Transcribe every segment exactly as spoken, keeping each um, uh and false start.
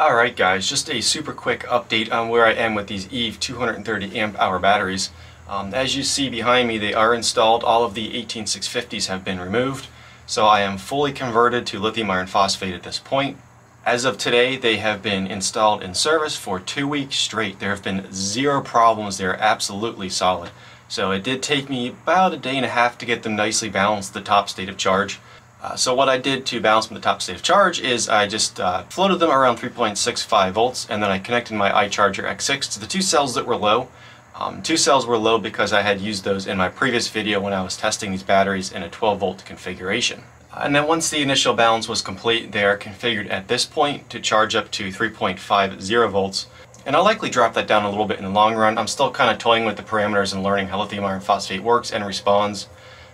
Alright guys, just a super quick update on where I am with these Eve two thirty amp hour batteries. Um, as you see behind me, they are installed. All of the eighteen six fifties have been removed, so I am fully converted to lithium iron phosphate at this point. As of today, they have been installed in service for two weeks straight. There have been zero problems. They're absolutely solid. So it did take me about a day and a half to get them nicely balanced the top state of charge. Uh, so what I did to balance them the top state of charge is I just uh, floated them around three point six five volts, and then I connected my iCharger X six to the two cells that were low. Um, two cells were low because I had used those in my previous video when I was testing these batteries in a twelve volt configuration. And then once the initial balance was complete, they are configured at this point to charge up to three point five zero volts. And I'll likely drop that down a little bit in the long run. I'm still kind of toying with the parameters and learning how lithium iron phosphate works and responds.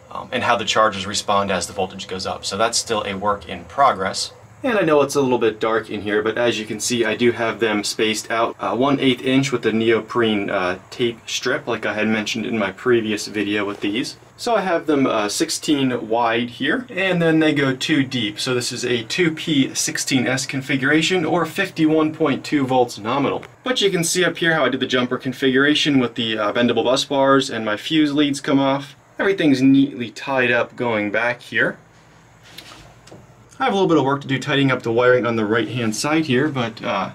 Um, and how the charges respond as the voltage goes up. So that's still a work in progress. And I know it's a little bit dark in here, but as you can see, I do have them spaced out uh, one eighth inch with the neoprene uh, tape strip, like I had mentioned in my previous video with these. So I have them uh, sixteen wide here, and then they go two deep. So this is a two P sixteen S configuration, or fifty-one point two volts nominal. But you can see up here how I did the jumper configuration with the uh, bendable bus bars, and my fuse leads come off. Everything's neatly tied up going back here. I have a little bit of work to do tidying up the wiring on the right hand side here, but uh,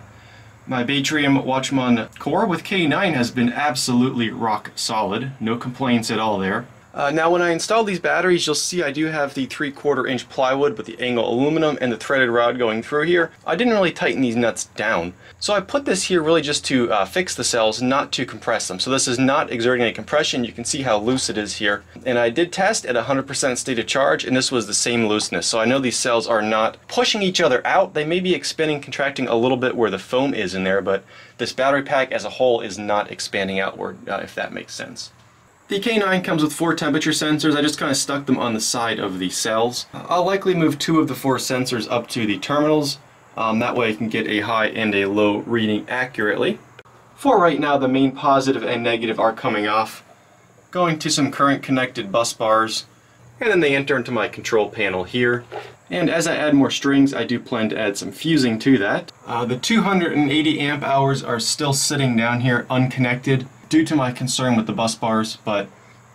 my Batrium Watchmon Core with K nine has been absolutely rock solid. No complaints at all there. Uh, now when I install these batteries, you'll see I do have the three quarter inch plywood with the angle aluminum and the threaded rod going through here. I didn't really tighten these nuts down. So I put this here really just to uh, fix the cells, not to compress them. So this is not exerting any compression. You can see how loose it is here. And I did test at one hundred percent state of charge, and this was the same looseness. So I know these cells are not pushing each other out. They may be expanding, contracting a little bit where the foam is in there, but this battery pack as a whole is not expanding outward, uh, if that makes sense. The K nine comes with four temperature sensors. I just kind of stuck them on the side of the cells. I'll likely move two of the four sensors up to the terminals. Um, that way I can get a high and a low reading accurately. For right now, the main positive and negative are coming off, going to some current connected bus bars, and then they enter into my control panel here. And as I add more strings, I do plan to add some fusing to that. Uh, the two hundred eighty amp hours are still sitting down here unconnected, due to my concern with the bus bars, but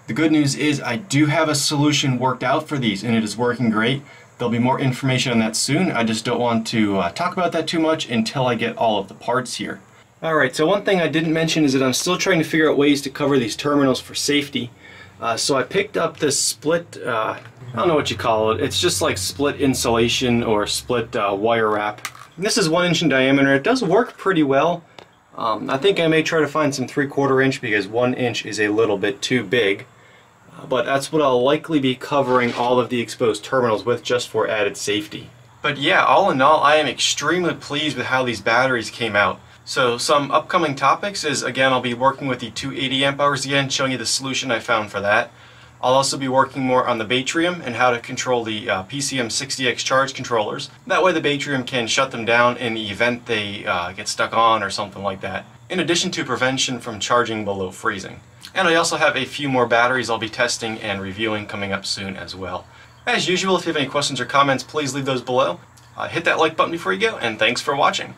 the good news is I do have a solution worked out for these, and it is working great. There'll be more information on that soon. I just don't want to uh, talk about that too much until I get all of the parts here. Alright, so one thing I didn't mention is that I'm still trying to figure out ways to cover these terminals for safety. Uh, so I picked up this split, uh, I don't know what you call it, it's just like split insulation or split uh, wire wrap. And this is one inch in diameter. It does work pretty well. Um, I think I may try to find some three quarter inch because one inch is a little bit too big. Uh, but that's what I'll likely be covering all of the exposed terminals with, just for added safety. But yeah, all in all, I am extremely pleased with how these batteries came out. So some upcoming topics is, again, I'll be working with the two eighty amp hours again, showing you the solution I found for that. I'll also be working more on the Batrium and how to control the uh, P C M sixty X charge controllers. That way the Batrium can shut them down in the event they uh, get stuck on or something like that, in addition to prevention from charging below freezing. And I also have a few more batteries I'll be testing and reviewing coming up soon as well. As usual, if you have any questions or comments, please leave those below. Uh, hit that like button before you go, and thanks for watching.